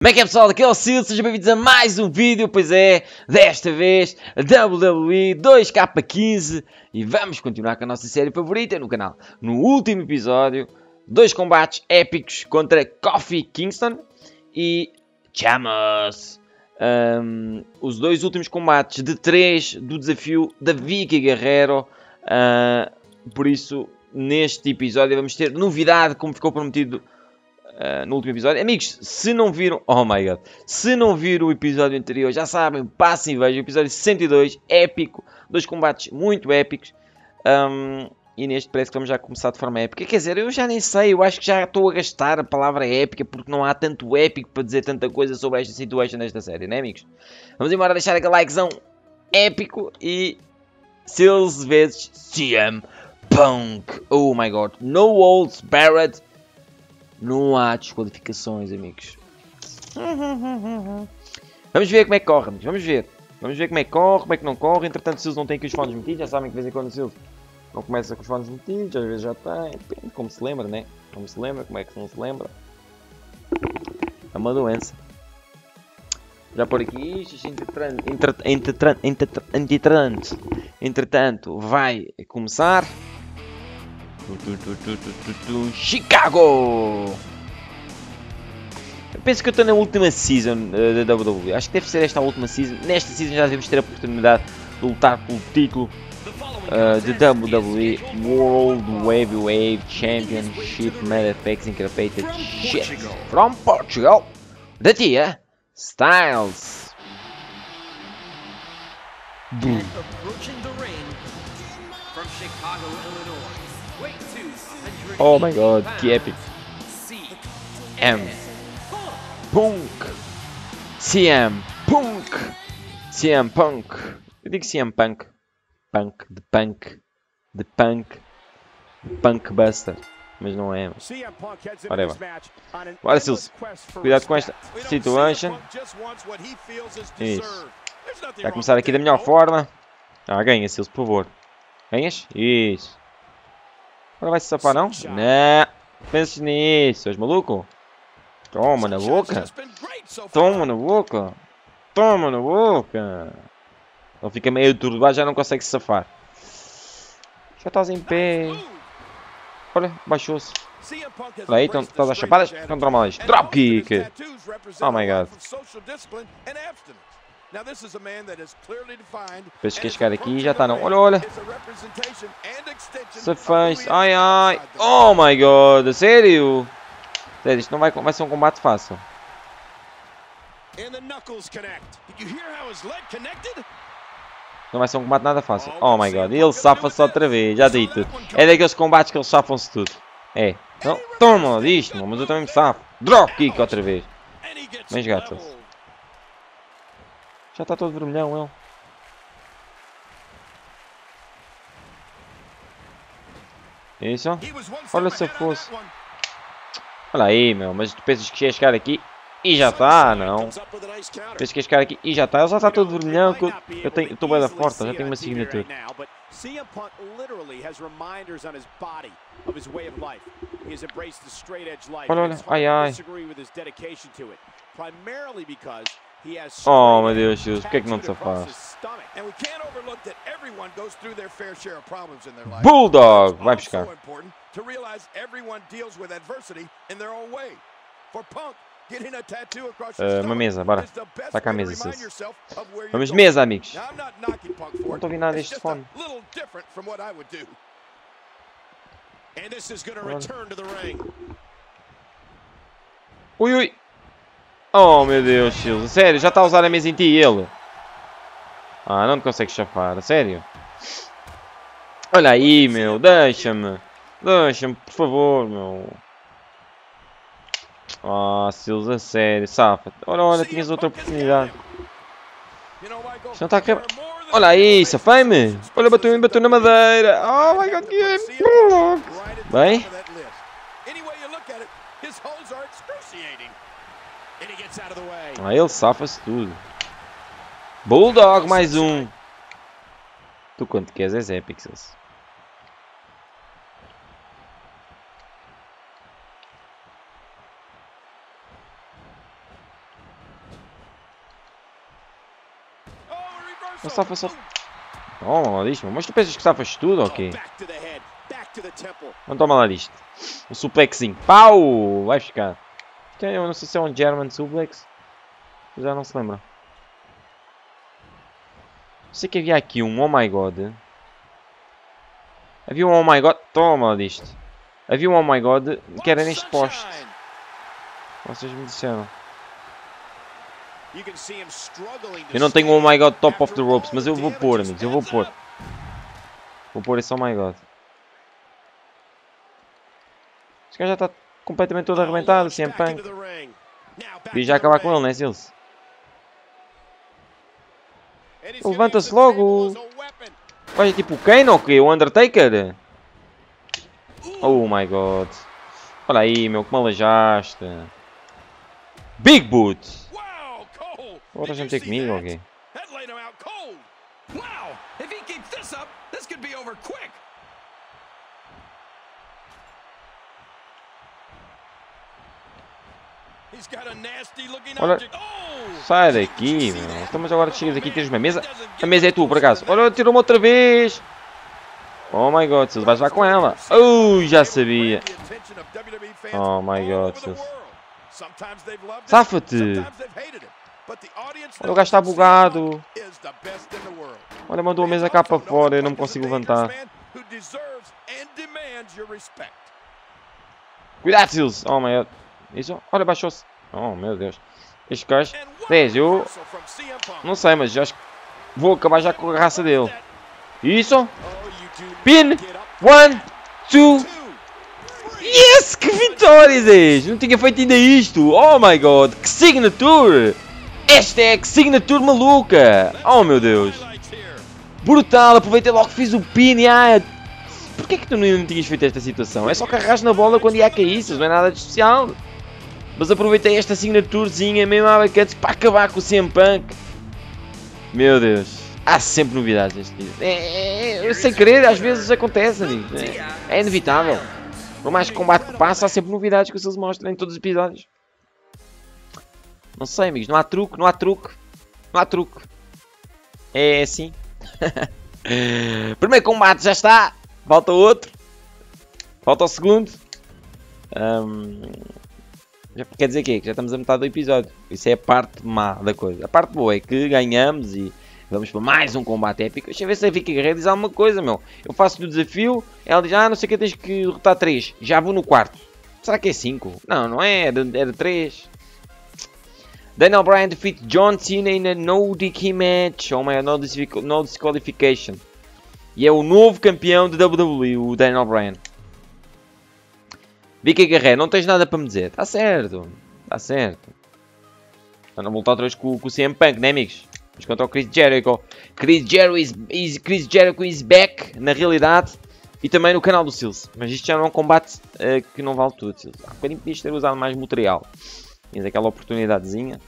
Como é que é, pessoal? Aqui é o Seal, sejam bem-vindos a mais um vídeo, pois é, desta vez WWE 2K15 e vamos continuar com a nossa série favorita no canal. No último episódio, dois combates épicos contra Kofi Kingston e Chamos. Os dois últimos combates de 3 do desafio da Vicky Guerrero, por isso neste episódio vamos ter novidade como ficou prometido. No último episódio, amigos, se não viram, oh my god, se não viram o episódio anterior, já sabem, passem e vejam o episódio 102, épico, dois combates muito épicos, e neste parece que vamos já começar de forma épica, quer dizer, eu já nem sei, eu acho que já estou a gastar a palavra épica, porque não há tanto épico para dizer tanta coisa sobre esta situação nesta série, né, amigos? Vamos embora, deixar aquele likezão épico e Seals vezes CM Punk, oh my god, no Wade Barrett. Não há desqualificações, amigos. Vamos ver como é que corre, amigos. Vamos ver como é que não corre. Entretanto, Silvio não tem aqui os fones metidos. Já sabem que de vez em quando o Silvio não começa com os fones metidos. Às vezes já tem. Depende como se lembra, né? Como se lembra, como é que não se lembra. É uma doença. Já por aqui isto, entretanto, vai começar. Chicago! Eu penso que eu estou na última season da WWE. Acho que deve ser esta a última season. Nesta season já devemos ter a oportunidade de lutar pelo título de WWE World Heavyweight Championship Manufacturing Incorporated from Portugal da tia Styles. Boom. Chicago, Illinois. Oh my god, que épico! CM Punk. Eu digo CM Punk. Punk Buster. Mas não é. Olha aí. Olha, Silvio. Cuidado com esta situação. Isso. Vai começar aqui da melhor forma. Ah, ganha, Silvio, por favor. Ganhas? Isso. Agora vai se safar, não? Não. Penses nisso, és maluco? Toma na boca. Toma na boca. Ele fica meio turbado, já não consegue se safar. Já estás em pé. Olha, baixou-se. Aí estão todas as chapadas. Estão tramadas. Dropkick. Oh my god. Penso que ia chegar aqui e já está não. Olha, olha. Safez. Ai, ai. Oh my god. Sério? Sério, isto não vai ser um combate fácil. Não vai ser um combate nada fácil. Oh my god. Ele safa-se outra vez. Já dei tudo. É daqueles combates que eles safam-se tudo. É. Então, toma, diz-me. Mas eu também me safo. Dropkick outra vez. Mas gatos. Já está todo vermelhão, ele. Isso. Olha se fosse. Olha aí, meu. Mas tu pensas que ia chegar aqui e já está, não. Pensas que ia chegar aqui e já está. Ele já está todo vermelhão. Eu estou bem da porta, já tenho uma signatura. Olha, olha. Ai, ai. Oh meu Deus, Jesus, por que é que não te safas? Bulldog! Vai buscar. Uma mesa, bora. Saca a mesa, Cis. Vamos de mesa, amigos. Não estou a ouvir nada deste fone. Ui, ui! Oh meu Deus, Silvio, sério, já está a usar a mesa em ti e ele. Ah, não te consegues chafar, sério. Olha aí, meu, deixa-me. Deixa-me, por favor, meu. Ah, Silvio, a sério, safa. Olha, olha, tinhas outra oportunidade. Não está a quebrar. Olha aí, safei-me. Olha, bateu na madeira. Oh my god, que épico. Bem. Ah, ele safa-se tudo. Bulldog, mais um. Tu quanto queres és épico, César. Safas. Toma lá disto, mas tu pensas que safas tudo, ok? Toma lá disto. Um suplexinho. Pau! Vai ficar. Eu não sei se é um German suplex. Já não se lembra. Sei que havia aqui um oh my god. Havia um oh my god. Toma lá disto. Havia um oh my god que era neste poste. Vocês me disseram. Eu não tenho um oh my god top of the ropes, mas eu vou pôr, amigos. Eu vou pôr. Vou pôr esse oh my god. Esse cara já está completamente todo arrebentado, CM Punk. Podia já acabar com ele, não é, Silvio? Levanta-se logo. Faz tipo o Kane ou o quê? O Undertaker? Oh my god. Olha aí, meu, que malajaste. Big boot. Agora já tem comigo, ok? Olha, sai daqui, meu. Estamos agora, chegas aqui e tiras uma mesa. A mesa é tua, por acaso. Olha, tirou-me outra vez. Oh my god, Silvio, vais lá com ela. Oh, já sabia. Oh my god, Silvio. Safa-te. Olha, o gajo está bugado. Olha, mandou a mesa cá para fora. Eu não me consigo levantar. Cuidado, Sills. Oh, meu Deus. Olha, baixou-se. Oh, meu Deus. Este gajo. 10, eu. Não sei, mas já acho que vou acabar já com a raça dele. Isso. Pin. 1, 2. Yes, que vitória, 10. Não tinha feito ainda isto. Oh, my God. Que signature. Hashtag signature maluca! Oh meu Deus! Brutal! Aproveitei logo que fiz o pin! Ah, porquê é que tu não tinhas feito esta situação? É só carregar na bola quando ia cair, isso não é nada de especial! Mas aproveitei esta signaturezinha mesmo à bacana para acabar com o CM Punk! Meu Deus! Há sempre novidades neste dia! Sem querer, às vezes acontece, amigos! É inevitável! Por mais combate que passa, há sempre novidades que vocês mostram em todos os episódios! Não sei, amigos, não há truque. É assim. Primeiro combate já está. Falta outro. Falta o segundo. Quer dizer que já estamos a metade do episódio. Isso é a parte má da coisa. A parte boa é que ganhamos e vamos para mais um combate épico. Deixa eu ver se a Vicky Guerrero diz alguma coisa, meu. Eu faço o desafio. Ela diz, ah, não sei o que, tens que derrotar 3. Já vou no quarto. Será que é 5? Não, não é. Era 3. Daniel Bryan defeats John Cena in a no-DQ match. Oh my god, no disqualification. E é o novo campeão de WWE, o Daniel Bryan. Vicky Guerrero, não tens nada para me dizer. Está certo. Está certo. Para não voltar outra vez com o CM Punk, né, amigos? Vamos contra o Chris Jericho. Chris Jericho is back, na realidade. E também no canal do Seals. Mas isto já não é um combate que não vale tudo, Seals. Há um bocadinho podias ter usado mais material. Tens aquela oportunidadezinha.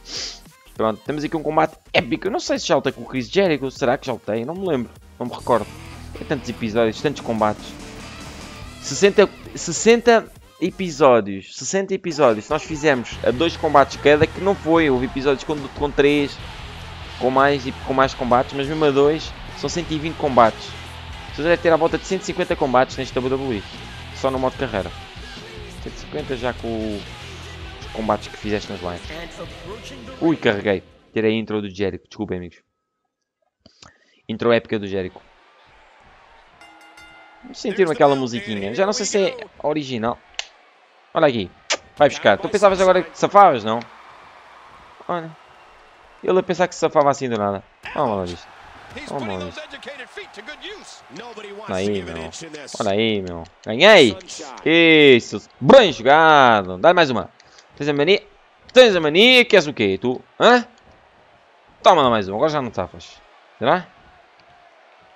Pronto, temos aqui um combate épico. Eu não sei se já lutei com o Chris Jericho. Será que já lutei? Não me lembro. Não me recordo. É tantos episódios, tantos combates. 60 episódios. Se nós fizermos a 2 combates cada, que não foi. Houve episódios com 3, com mais combates. Mas mesmo a 2, são 120 combates. Vocês devem ter à volta de 150 combates neste WWE. Só no modo carreira. 150 já com o... combates que fizeste nas lives. Ui, carreguei. Tirei a intro do Jericho. Desculpem, amigos. Intro épica do Jericho. Sentiram aquela musiquinha. Já não sei se é original. Olha aqui. Vai buscar. Tu pensavas agora que te safavas, não? Olha. Ele a pensar que se safava assim do nada. Vamos lá disto. Vamos lá disto. Olha aí, meu. Olha aí, meu. Ganhei. Isso. Bem jogado. Dá-lhe mais uma. Tens a mania, queres o quê? Tu? Hã? Toma lá mais um, agora já não safas. Será?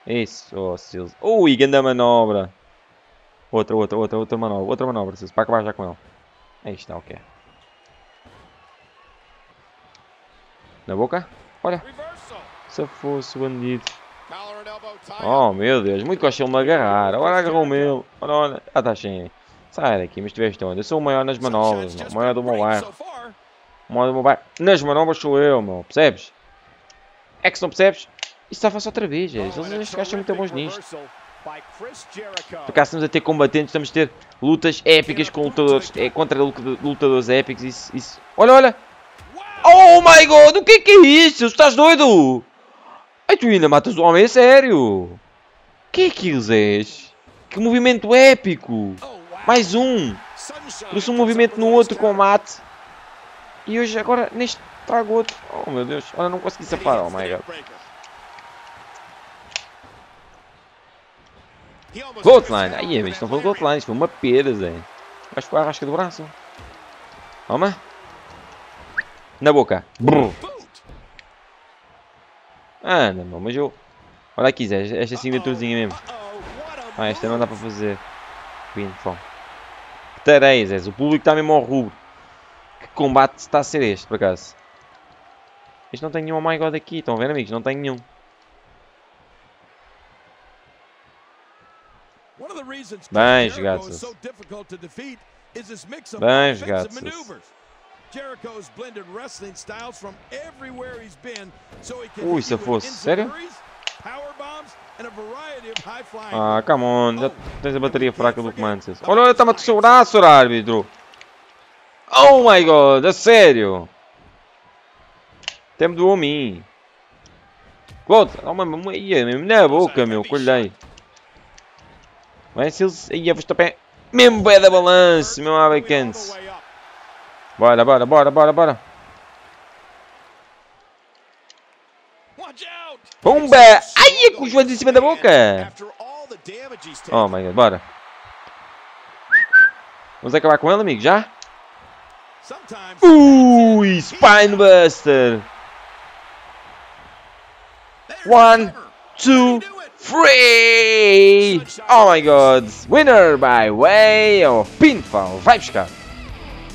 Isso, oh Silvio. Ui, grande manobra. Outra manobra, Silvio, para acabar já com ele. Aí está, ok. Na boca? Olha. Se fosse o bandido. Oh meu Deus, muito gostei de me agarrar. Agora agarrou o meu. Olha. Ah, está cheio. Sai daqui, mas estiveste onde? Eu sou o maior nas manobras, meu. O maior do meu bairro. O maior do meu bairro. Nas manobras sou eu, meu. Percebes? É que se não percebes? estavam-se outra vez, gente. Estes gajos são muito bons nisto. Por acaso estamos a ter combatentes, estamos a ter lutas épicas com lutadores, contra lutadores épicos, isso. Olha, olha! Oh my god, o que é isso? Estás doido? Ai, tu ainda matas o homem, é sério? Que é que eles és? Que movimento épico! Mais um! Trouxe um movimento no outro combate. E hoje, agora, neste trago outro. Oh meu Deus, olha, não consegui safar, oh my god. Goldline, ai, isto não foi um Goldline, isto foi uma pera, Zé. Acho que foi a rasca do braço. Toma. Na boca. Brrr. Ah, não, meu, mas eu... Olha aqui, Zé, esta assinaturazinha mesmo. Ah, esta não dá para fazer. Pinfall. Tarei, Zé, o público está mesmo ao rubro. Que combate está a ser este, por acaso. Este não tem nenhum, oh my god, aqui. Estão a ver, amigos? Não tem nenhum. Bem jogados. Bem jogados. Ui, se fosse, sério? Ah, come on, já tens a bateria fraca do comando. Olha, olha, está-me a torcer o braço, árbitro. Oh my god, é sério. Tempo do homem. Volta, na boca, meu, colhei. Vai se eles... Aí a Verstappen... Mesmo bué da balança, meu abacante. Bora, bora, bora, bora, bora. Pumba! Ai, com os joelhos em cima da boca. Oh my god, bora. Vamos acabar com ele, amigo, já? Ui, Spinebuster. 1, 2, 3! Oh my god! Winner by way of pinfall! Vai buscar!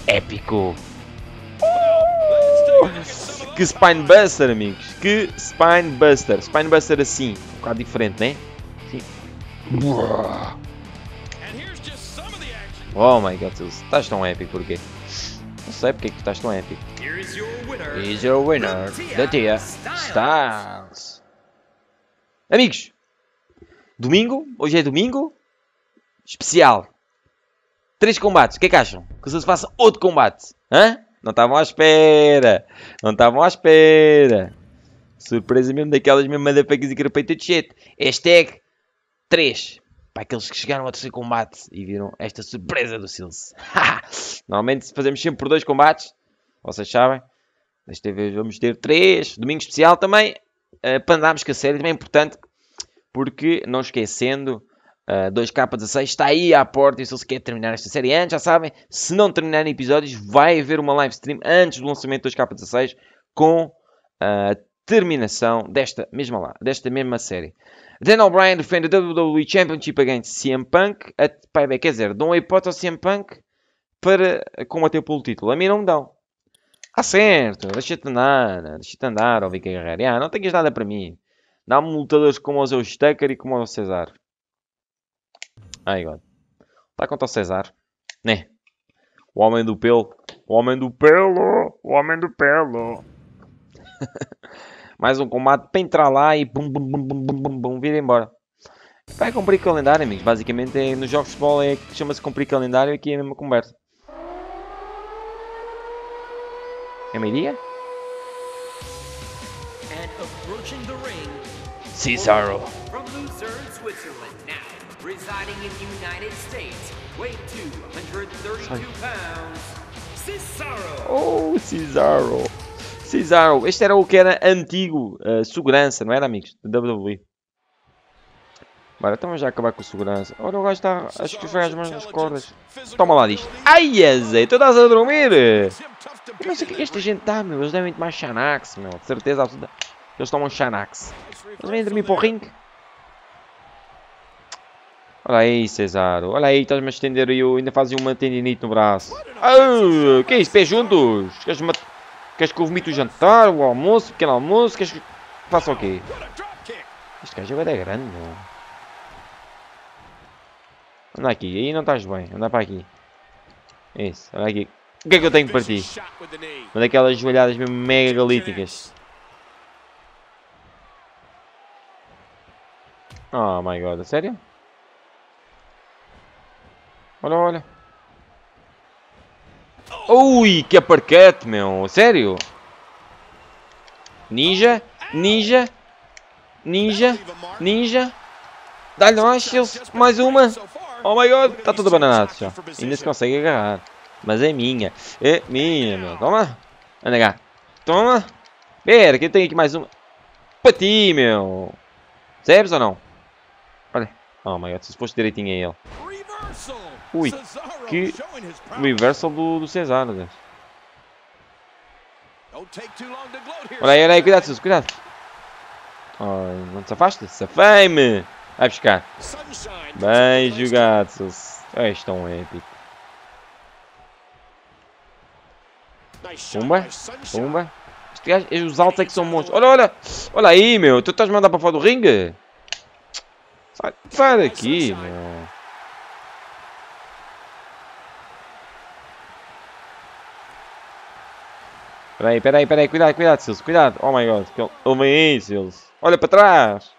Épico! Que Spinebuster, amigos! Que Spinebuster! Spinebuster assim, um bocado diferente, né? Sim. Oh my god, estás tão épico porquê? Não sei porque é que estás tão épico. Here's your winner, the Tia Styles! Amigos! Domingo, hoje é domingo especial. 3 combates, o que é que acham? Que se faça outro combate? Hã? Não estavam à espera. Não estavam à espera. Surpresa mesmo daquelas mesmo motherfuckers e carapeta de shit. Hashtag 3. Para aqueles que chegaram ao terceiro combate e viram esta surpresa do Seals. Normalmente fazemos sempre por 2 combates. Vocês sabem. Desta vez vamos ter 3. Domingo especial também. Para andarmos com a série também é importante. Porque, não esquecendo, 2K16 está aí à porta. E se eles querem terminar esta série antes, já sabem. Se não terminarem episódios, vai haver uma live stream antes do lançamento de 2K16 com a terminação desta mesma série. Daniel Bryan defende a WWE Championship against CM Punk. Quer dizer, dão a hipótese ao CM Punk para combater pelo título. A mim não me dão. Ah, certo. Deixa-te andar, ó Vicky Guerrero. Ah, não tenhas nada para mim. Dá-me lutadores como o Zé Stecker e como o Cesaro. Ai, God. Está contra o Cesaro. Né? O homem do pelo. O homem do pelo. O homem do pelo. Mais um combate para entrar lá e bum, bum, bum, bum, bum, bum, bum, vir embora. Vai cumprir calendário, amigos. Basicamente, nos jogos de futebol chama-se cumprir calendário e aqui é a mesma conversa. É meio-dia? Cesaro. From Luzern, Switzerland, now residing in the United States, weight 232 pounds. Cesaro. Oh, Cesaro. Cesaro. Este era o que era antigo segurança, não era, amigos? Da WWE. Bora, então vamos já acabar com o segurança. Olha, o gajo está a escrever as mãos nas cordas. Toma lá disto. Ai, Zé, tu estás a dormir? Eu não sei o que esta gente dá, meu. Eles devem tomar Xanax, meu. De certeza absoluta. Eles tomam Xanax. Eles vêm dormir para o ringue. Olha aí, Cesaro. Olha aí, estás-me a estender e eu ainda fazia uma tendinite no braço. Oh, que é isso? Pés juntos? Queres que eu vomite o jantar, o almoço, o pequeno almoço? Queres que faça o quê? Este gajo é grande, meu. Anda aqui. Aí não estás bem. Anda para aqui. Isso. Olha aqui. O que é que eu tenho para ti? Uma daquelas joelhadas mesmo megalíticas. Oh my god, sério? Olha, olha. Ui, que aparquete, meu. Sério? Ninja, ninja, ninja, ninja. Dá-lhe mais, Shields. Mais uma. Oh my god, está tudo bananado, já. Ainda se consegue agarrar. Mas é minha. É minha, meu. Toma. Anda cá. Toma. Pera, que eu tenho aqui mais uma. Para ti, meu. Sabes ou não? Olha. Oh my god, se expôs direitinho a ele. Ui, que reversal do Cesaro, Deus. Olha aí, cuidado, Cesaro, cuidado. Oh, não te afaste? Safei-me! Vai buscar. Bem jogado, Cesaro. É tão épico. Pumba, pumba. Este gajo, os altos é que são monstros. Olha, olha. Olha aí, meu. Tu estás a mandar para fora do ringue? Sai, sai daqui, meu. Peraí, peraí, peraí, cuidado, cuidado, Silvio, cuidado. Oh my god, ele vem aí, Silvio. Olha para trás.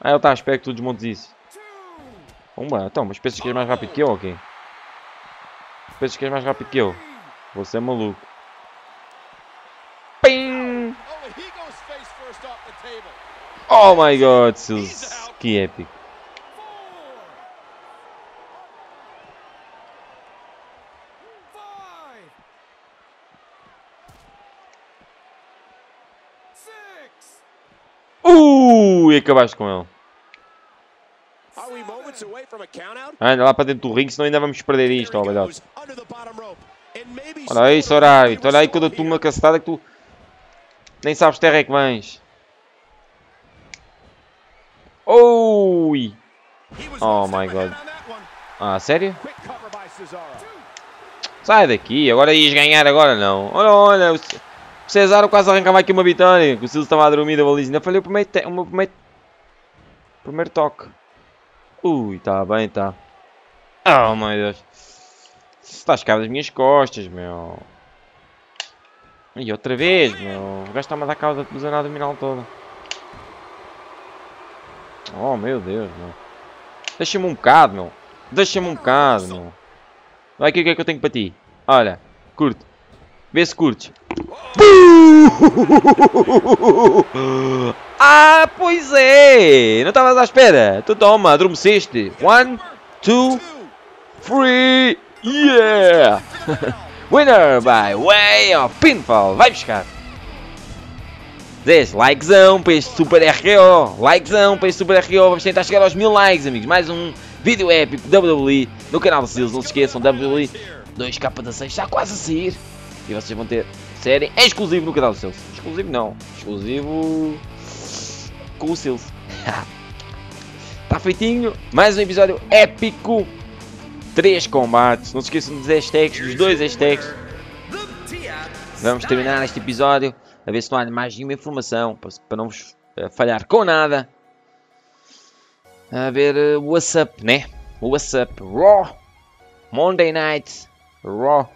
Ah, ele está à espera que tu desmontes isso. Vamos lá, então, mas pensas que és mais rápido que eu, ok? Pensas que és mais rápido que eu? Você é maluco. Pim! Oh my god, Silvio, que épico. E acabaste com ele. Anda lá para dentro do ringue, senão ainda vamos perder isto. Oh, olha aí, Soraya. Olha aí que eu dou-te uma cacetada que tu nem sabes terra é que vens. Oi! Oh my god. Ah, sério? Sai daqui, agora ias ganhar, agora não. Olha, olha. O Cesaro quase arrancava aqui uma vitória. O Seal estava a dormir da baliza. Ainda falhei o primeiro toque. Ui, tá bem, tá. Oh, meu Deus. Estás cá das minhas costas, meu. E outra vez, meu. O gajo está-me a dar causa de desanado o final todo. Oh, meu Deus, meu. Deixa-me um bocado, meu. Deixa-me um bocado, meu. Olha aqui o que é que eu tenho para ti. Olha, curto. Vê se curtes. Ah, pois é! Não estavas à espera! Tu toma, adormeceste! 1, 2, 3, yeah! Winner by way of pinfall! Vai buscar! Deixe likezão para este super RKO! Likezão para este super RKO! Vamos tentar chegar aos 1000 likes, amigos! Mais um vídeo épico WWE no canal do Seals. Não se esqueçam, WWE 2K16 está quase a sair! E vocês vão ter série exclusivo no canal do Seals. Exclusivo não. Exclusivo com o Seals. Está feitinho. Mais um episódio épico. 3 combates. Não se esqueçam dos hashtags. Dos 2 hashtags. Vamos terminar este episódio. A ver se não há mais nenhuma informação. Para não vos falhar com nada. A ver o WhatsApp, né? O WhatsApp. Raw. Monday Night. Raw.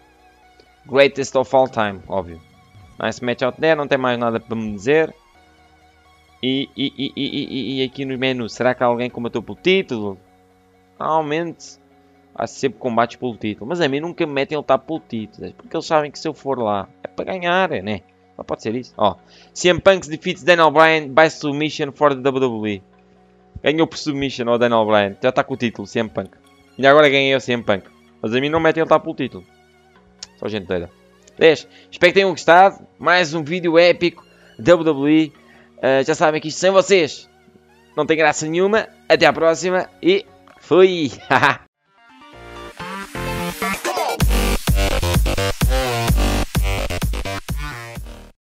Greatest of all time, óbvio. Nice match out there, não tem mais nada para me dizer. E aqui no menu, será que alguém combateu pelo título? Normalmente há sempre combates pelo título. Mas a mim nunca me metem ele estar pelo título. Porque eles sabem que se eu for lá é para ganhar, né? Só pode ser isso. Oh. CM Punk defeats Daniel Bryan by submission for the WWE. Ganhou por submission ao Daniel Bryan. Já está com o título, CM Punk. E agora ganhei o CM Punk. Mas a mim não metem ele estar pelo título. Só gente doida. 10. Espero que tenham gostado. Mais um vídeo épico. WWE. Já sabem que isto sem vocês não tem graça nenhuma. Até à próxima. E fui.